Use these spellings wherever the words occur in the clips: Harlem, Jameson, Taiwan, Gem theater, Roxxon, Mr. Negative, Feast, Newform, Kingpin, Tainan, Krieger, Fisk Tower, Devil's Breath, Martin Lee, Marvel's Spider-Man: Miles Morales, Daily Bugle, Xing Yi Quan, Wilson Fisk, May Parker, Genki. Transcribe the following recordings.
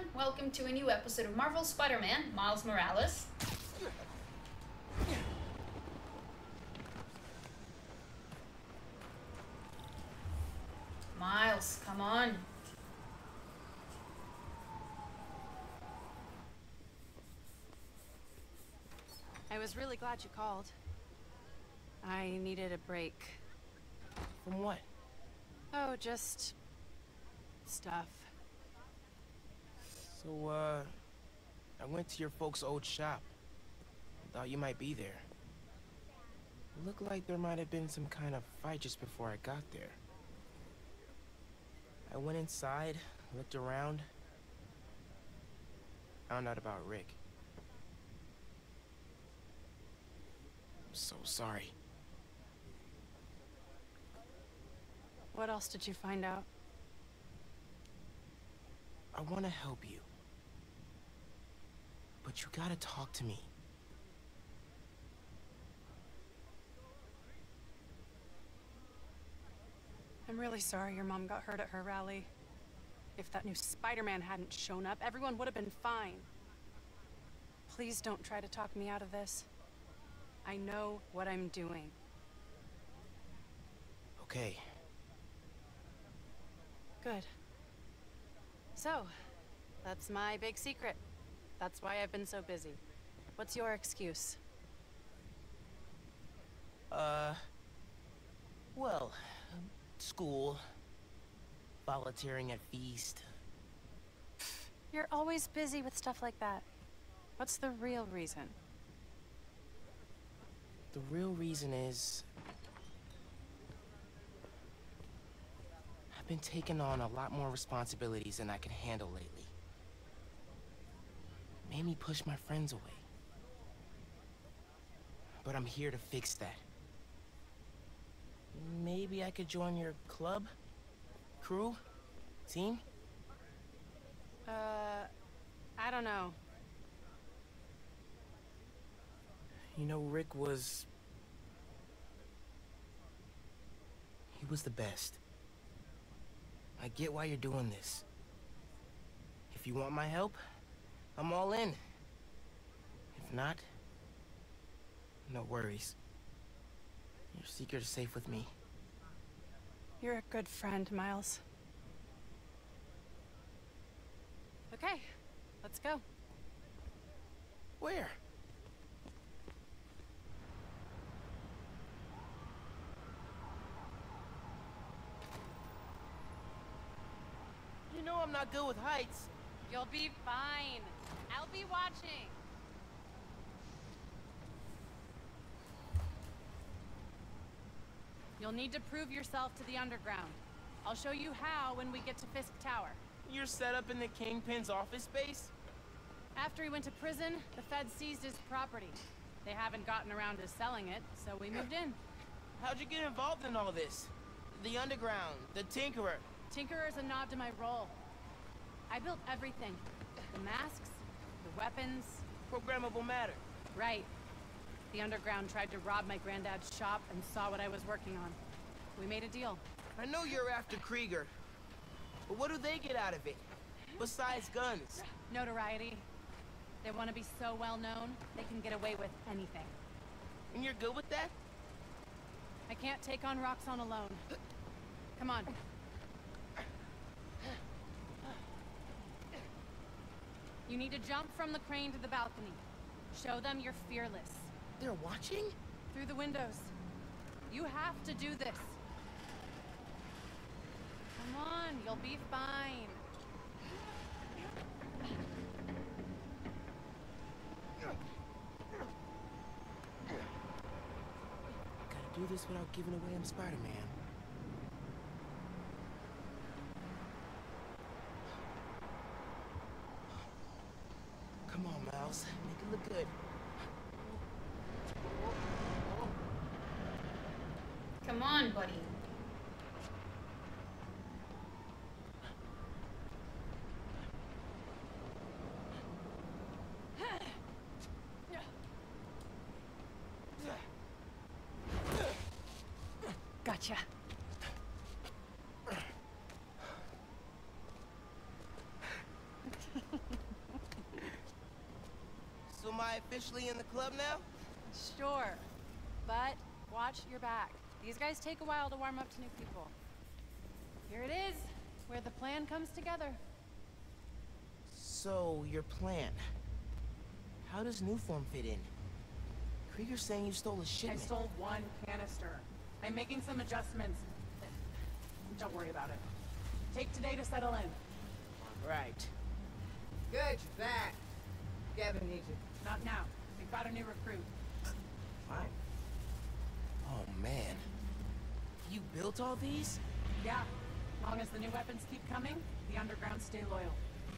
everyone, welcome to a new episode of Marvel's Spider-Man: Miles Morales. Miles, come on. I was really glad you called. I needed a break. From what? Oh, just stuff. So, I went to your folks' old shop. Thought you might be there. Looked like there might have been some kind of fight just before I got there. I went inside, looked around, found out about Rick. I'm so sorry. What else did you find out? I want to help you. But you gotta talk to me. I'm really sorry your mom got hurt at her rally. If that new Spider-Man hadn't shown up, everyone would have been fine. Please don't try to talk me out of this. I know what I'm doing. Okay. Good. So, that's my big secret. That's why I've been so busy. What's your excuse? Well, school, volunteering at Feast. You're always busy with stuff like that. What's the real reason? The real reason is I've been taking on a lot more responsibilities than I can handle lately. It made me push my friends away. But I'm here to fix that. Maybe I could join your club? Crew? Team? I don't know. You know, Rick was... he was the best. I get why you're doing this. If you want my help, I'm all in. If not, no worries. Your secret is safe with me. You're a good friend, Miles. Okay, let's go. Where? You know I'm not good with heights. You'll be fine. I'll be watching. You'll need to prove yourself to the underground. I'll show you how when we get to Fisk Tower. You're set up in the Kingpin's office space? After he went to prison, the feds seized his property. They haven't gotten around to selling it, so we moved in. How'd you get involved in all this? The underground, the Tinkerer. Tinkerer's a nod to my role. I built everything. The masks, the weapons. Programmable matter. Right. The underground tried to rob my granddad's shop and saw what I was working on. We made a deal. I know you're after Krieger, but what do they get out of it? Besides guns? Notoriety. They want to be so well known, they can get away with anything. And you're good with that? I can't take on Roxxon alone. Come on. You need to jump from the crane to the balcony. Show them you're fearless. They're watching? Through the windows. You have to do this. Come on, you'll be fine. Gotta do this without giving away I'm Spider-Man. Come on, Miles. Make it look good. Come on, buddy. Gotcha. Am I officially in the club now? Sure, but watch your back. These guys take a while to warm up to new people. Here it is, where the plan comes together. So, your plan. How does Newform fit in? Krieger's saying you stole a shipment. I stole one canister. I'm making some adjustments. Don't worry about it. Take today to settle in. Right. Good, you're back. Gavin needs it. Not now. We've got a new recruit. Fine. Oh, man. You built all these? Yeah. As long as the new weapons keep coming, the underground stay loyal.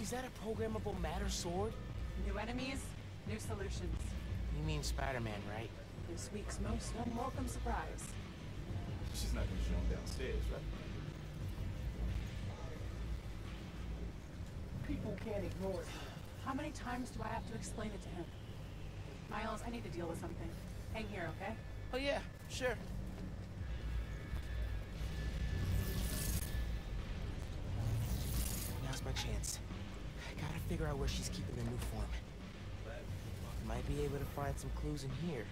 Is that a programmable matter sword? New enemies, new solutions. You mean Spider-Man, right? This week's most unwelcome surprise. She's not gonna show him downstairs, right? People can't ignore it. How many times do I have to explain it to him? Miles, I need to deal with something. Hang here, okay? Oh yeah, sure. Now's my chance. I gotta figure out where she's keeping the new form. Might be able to find some clues in here.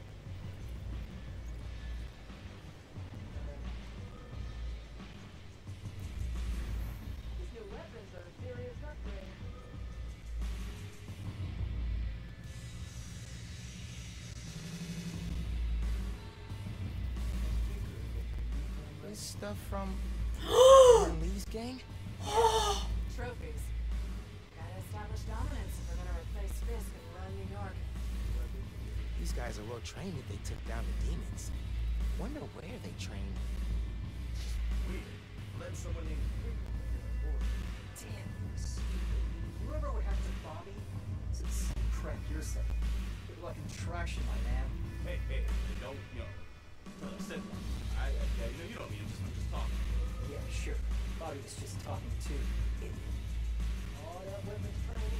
Stuff from Lee's gang? Trophies. Gotta establish dominance if we're gonna replace Fisk and run New York. These guys are well trained if they took down the demons. Wonder where they trained. Weird. Let someone named Krieger. Damn, stupid. Remember what happened to Bobby? It's the same crap you're saying. Good luck in traction, my man. Hey, don't, upset one. Yeah, you don't mean I'm just talking. Yeah, sure. Bobby was just talking too. Idiot. All that women's training,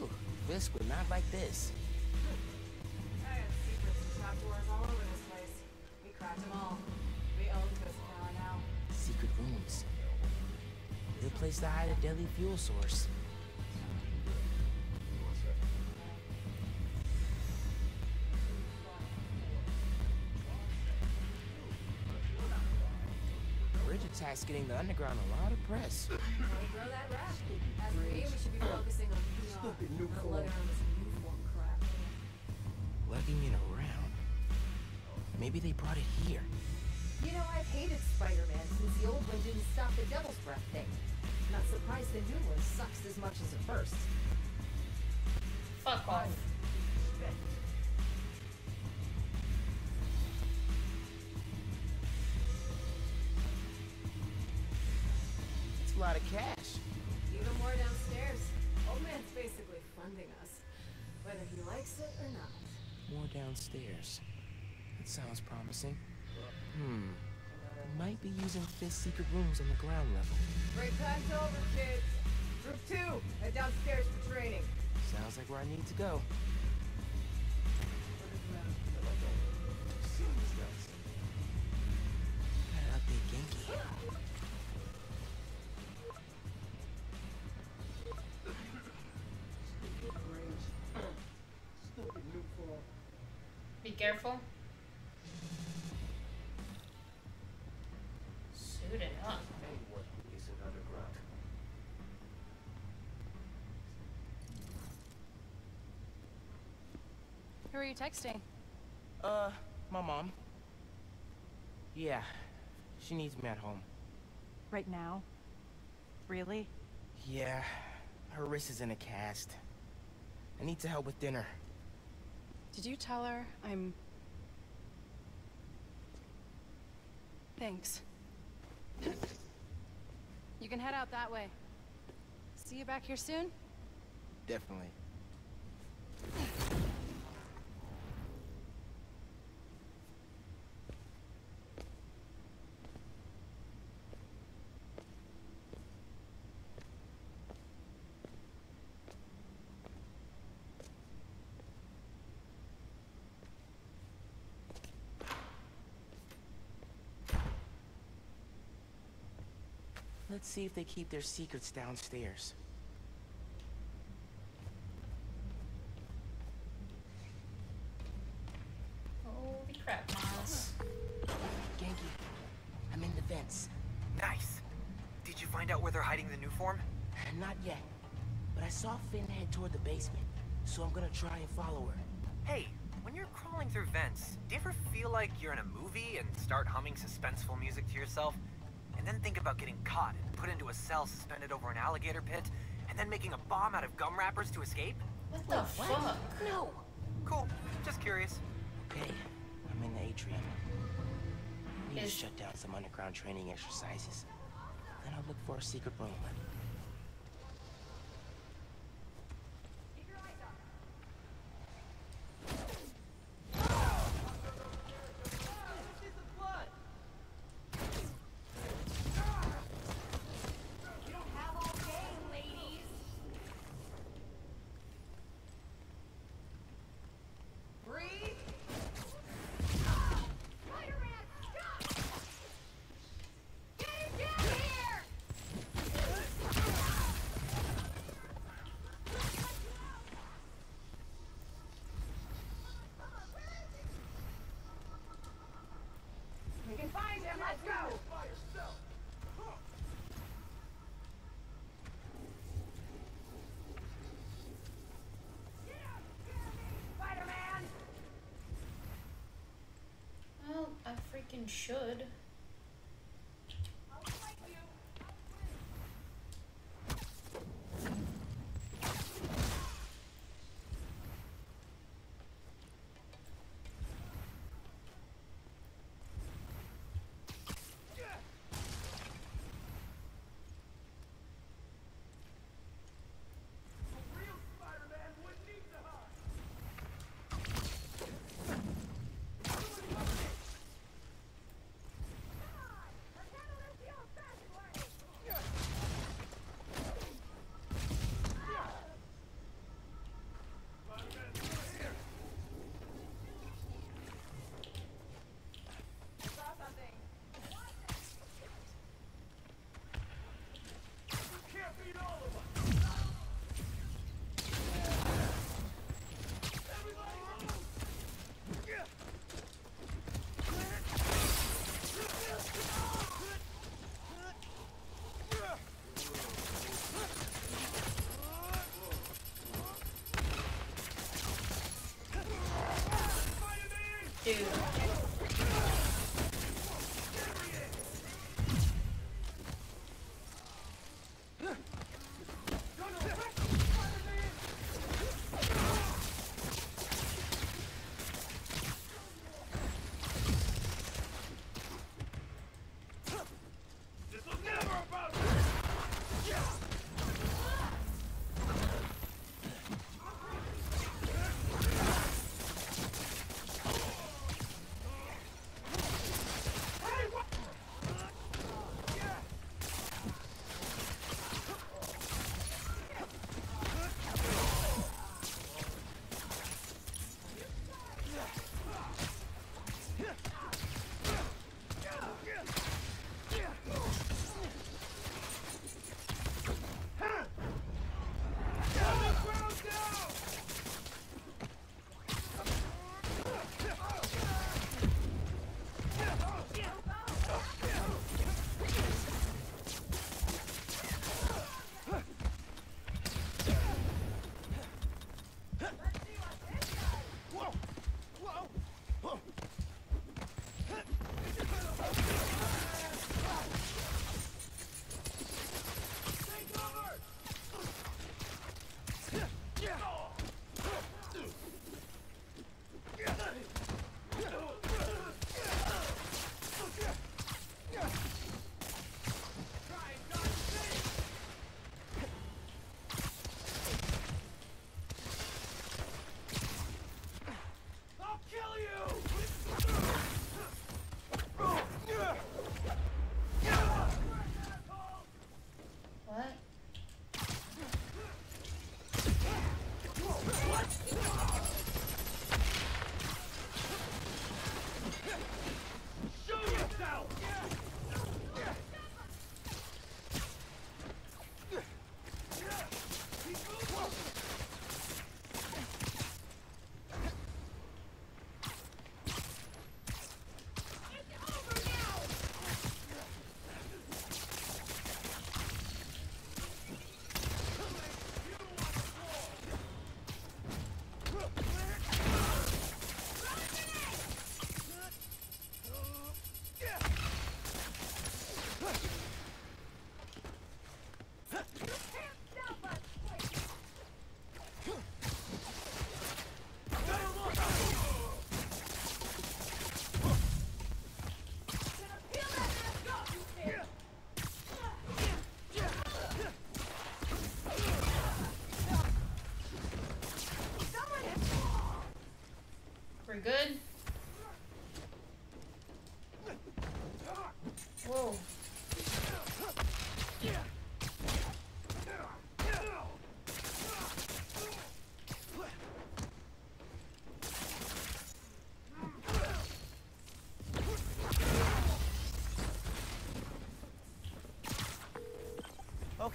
ooh, Fisk would not like this. I have secrets and trapdoors all over this place. We cracked them all. We own Fisk Tower now. Secret rooms. Good place to hide a deadly fuel source. Task getting the underground a lot of press. Gotta grow that rap. As for me, we should be focusing on PR. Stupid new form crap. Lugging it around. Maybe they brought it here. You know, I've hated Spider-Man since the old one didn't stop the Devil's Breath thing. Not surprised the new one sucks as much as the first. Fuck off. A lot of cash. Even more downstairs. Old man's basically funding us, whether he likes it or not. More downstairs. That sounds promising. Hmm. Might be using Fisk's secret rooms on the ground level. Break time's over, kids. Group 2, head downstairs for training. Sounds like where I need to go. Gotta update Genki. Be careful. Suit it up. Anyone who isn't underground. Who are you texting? My mom. Yeah, she needs me at home. Right now? Really? Yeah, her wrist is in a cast. I need to help with dinner. Did you tell her I'm... Thanks. You can head out that way. See you back here soon? Definitely. Let's see if they keep their secrets downstairs. Holy crap, Miles. Genki, I'm in the vents. Nice. Did you find out where they're hiding the Newform? Not yet, but I saw Finn head toward the basement, so I'm gonna try and follow her. Hey, when you're crawling through vents, do you ever feel like you're in a movie and start humming suspenseful music to yourself? And then think about getting caught and put into a cell suspended over an alligator pit, and then making a bomb out of gum wrappers to escape? What the fuck? No! Cool, just curious. Okay, I'm in the atrium. I need to shut down some underground training exercises. Then I'll look for a secret room. Should.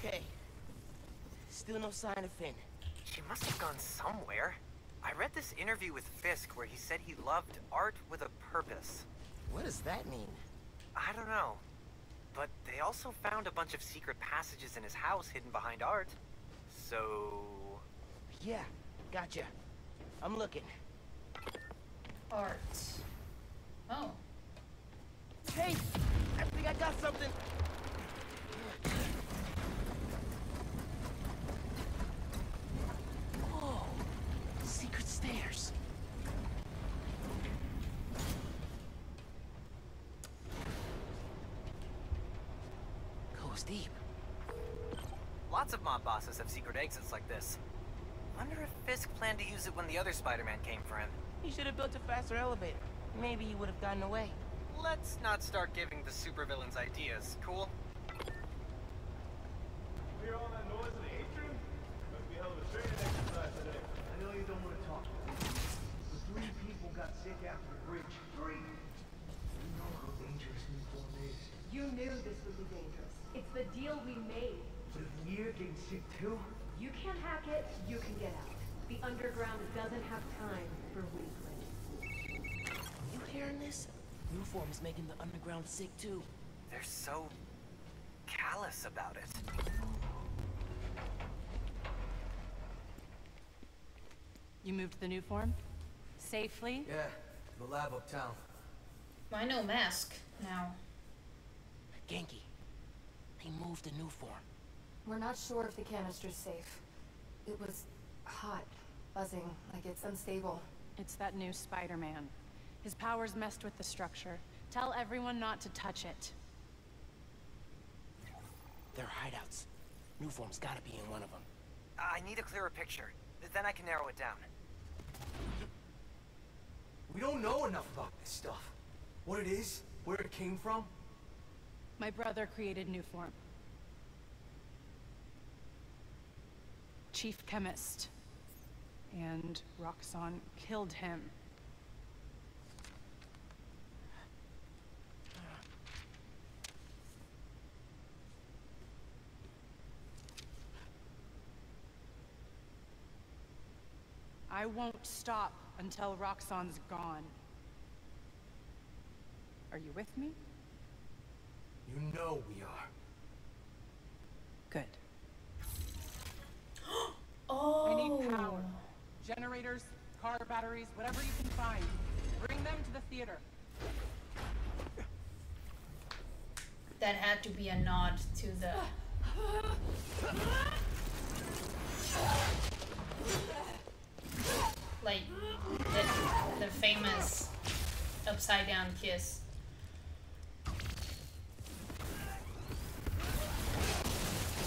Okay. Still no sign of Finn. She must have gone somewhere. I read this interview with Fisk where he said he loved art with a purpose. What does that mean? I don't know. But they also found a bunch of secret passages in his house hidden behind art. So... yeah, gotcha. I'm looking. Art. Oh. Hey! I think I got something! Whoa! Secret stairs! Goes deep. Lots of mob bosses have secret exits like this. Wonder if Fisk planned to use it when the other Spider-Man came for him. He should have built a faster elevator. Maybe he would have gotten away. Let's not start giving the supervillains ideas, cool? We hear all that noise in the atrium? Must be hell of a training exercise today. I know you don't want to talk to me. The three people got sick after the bridge. Three. You know how dangerous Newform is. You knew this would be dangerous. It's the deal we made. But if you're getting sick too? You can't hack it, you can get out. The underground doesn't have time for weaklings. You hearing this? Newform is making the underground sick too. They're so callous about it. You moved to the Newform? Safely? Yeah, the lab uptown. I know mask now. Genki, they moved to Newform. We're not sure if the canister's safe. It was hot, buzzing, like it's unstable. It's that new Spider-Man. His powers messed with the structure. Tell everyone not to touch it. They're hideouts. Newform's gotta be in one of them. I need a clearer picture. Then I can narrow it down. We don't know enough about this stuff. What it is, where it came from. My brother created Newform. Chief Chemist. And Roxxon killed him. I won't stop until Roxxon's gone. Are you with me? You know we are. Good. Oh. I need power. Generators, car batteries, whatever you can find. Bring them to the theater. That had to be a nod to the... like, the famous upside-down kiss.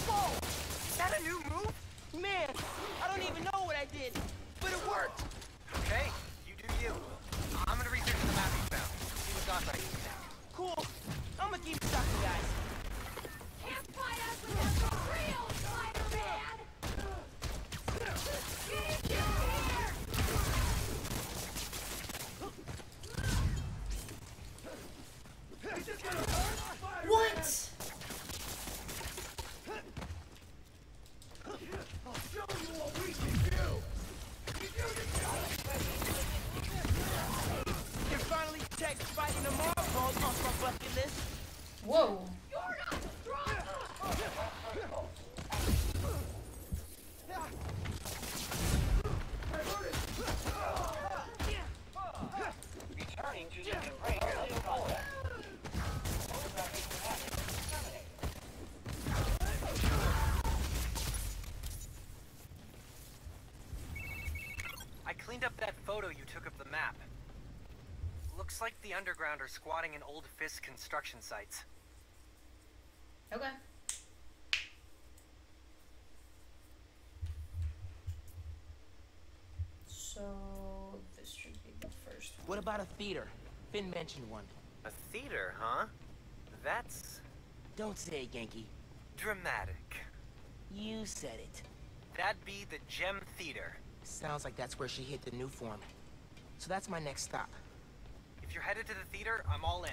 Whoa! Is that a new move? Man, I don't even know what I did, but it worked! Okay, you do you. I'm gonna research the map you found. See what's on right now. Cool. I'm gonna keep talking, guys. Can't fight us without the real Spider-Man! Get in here! What? I'll show you what we can do. You finally take fighting the mob balls off my bucket list. Whoa. You're not strong. Returning to the ring. I cleaned up that photo you took of the map. Looks like the underground are squatting in old Fisk construction sites. Okay. So this should be the first one. What about a theater? Finn mentioned one. A theater, huh? That's... don't say, Genki. Dramatic. You said it. That'd be the Gem Theater. Sounds like that's where she hid the Newform. So that's my next stop. If you're headed to the theater, I'm all in.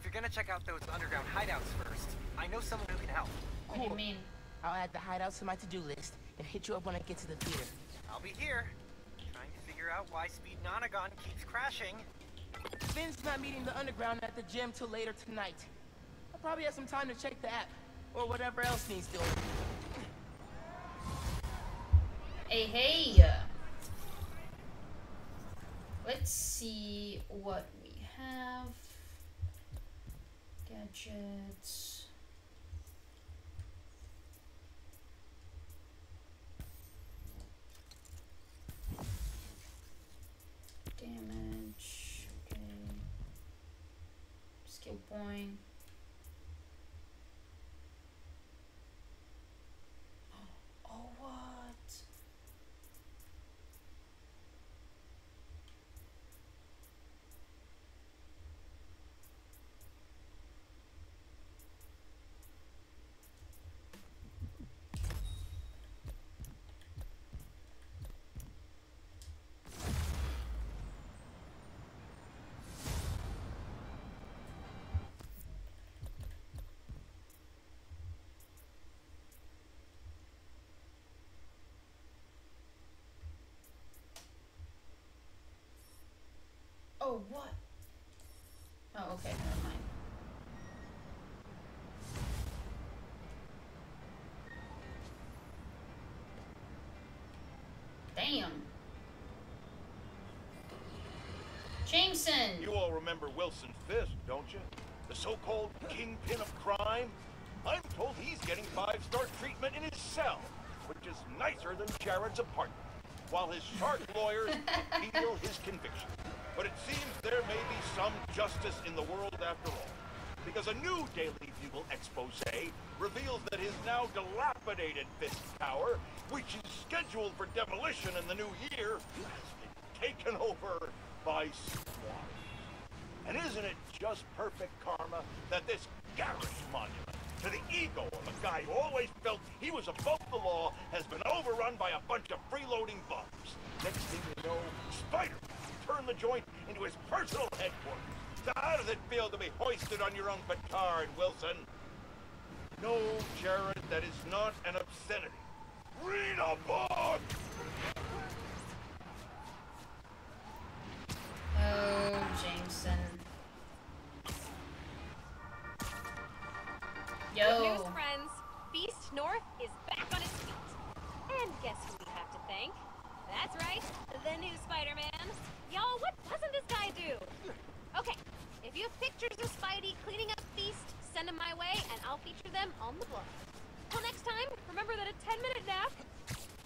If you're gonna check out those underground hideouts first, I know someone who can help. What do you mean? I'll add the hideouts to my to-do list and hit you up when I get to the theater. I'll be here, trying to figure out why Speed Nonagon keeps crashing. Finn's not meeting the underground at the gym till later tonight. I'll probably have some time to check the app, or whatever else needs doing. Hey, hey! Let's see what we have. Gadgets. Damage. Okay. Skill point. Oh, what? Oh, what? Oh, okay, never mind. Damn. Jameson! You all remember Wilson Fisk, don't you? The so-called kingpin of crime? I'm told he's getting 5-star treatment in his cell, which is nicer than Jared's apartment, while his shark lawyers appeal his conviction. But it seems there may be some justice in the world after all, because a new Daily Bugle exposé reveals that his now dilapidated Fisk Tower, which is scheduled for demolition in the new year, has been taken over by squatters. And isn't it just perfect karma that this garish monument to the ego of a guy who always felt he was above the law has been overrun by a bunch of freeloading bums? Next thing you know, Spider-Man turned the joint into his personal headquarters. How does it feel to be hoisted on your own petard, Wilson? No, Jared, that is not an obscenity. Read a book! Oh, Jameson. Yo. Good news, friends. Feast North is back on its feet. And guess who we have to thank? That's right, the new Spider-Man. Y'all, what doesn't this guy do? Okay, if you have pictures of Spidey cleaning up Feast, send them my way and I'll feature them on the blog. Till next time, remember that a 10-minute nap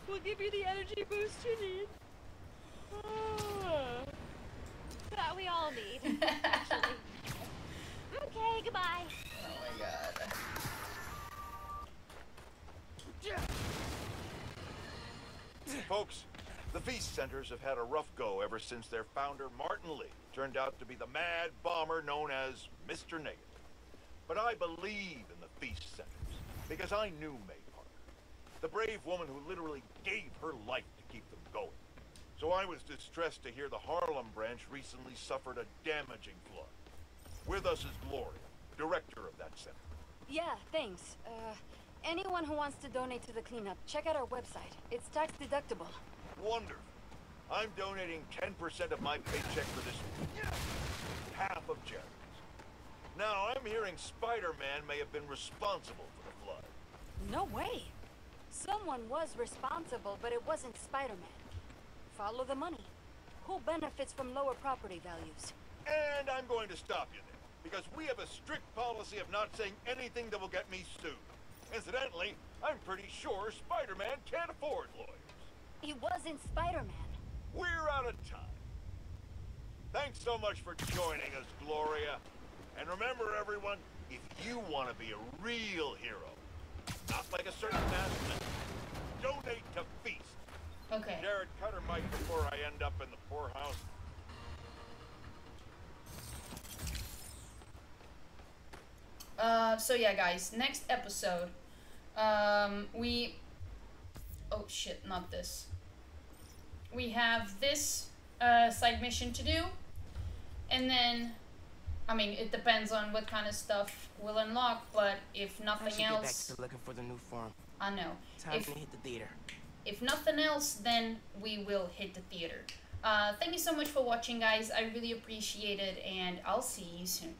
will give you the energy boost you need. Oh, that we all need, actually. Okay, goodbye. Oh my god. Folks, the Feast Centers have had a rough go ever since their founder, Martin Lee, turned out to be the mad bomber known as Mr. Negative. But I believe in the Feast Centers, because I knew May Parker, the brave woman who literally gave her life to keep them going. So I was distressed to hear the Harlem branch recently suffered a damaging flood. With us is Gloria, director of that center. Yeah, thanks. Anyone who wants to donate to the cleanup, check out our website. It's tax deductible. Wonderful. I'm donating 10% of my paycheck for this week. Half of Jared's. Now, I'm hearing Spider-Man may have been responsible for the flood. No way. Someone was responsible, but it wasn't Spider-Man. Follow the money. Who benefits from lower property values? And I'm going to stop you there, because we have a strict policy of not saying anything that will get me sued. Incidentally, I'm pretty sure Spider-Man can't afford lawyers. He wasn't Spider-Man. We're out of time. Thanks so much for joining us, Gloria. And remember, everyone, if you want to be a real hero, not like a certain master, donate to Feast. Okay. Jared, cut her mic before I end up in the poorhouse. So yeah, guys, next episode, we, oh shit, not this, we have this, side mission to do, and then, I mean, it depends on what kind of stuff we'll unlock, but if nothing else, I should get back to looking for the Newform. I know. Time to hit the theater. If nothing else, then we will hit the theater. Thank you so much for watching, guys. I really appreciate it, and I'll see you soon.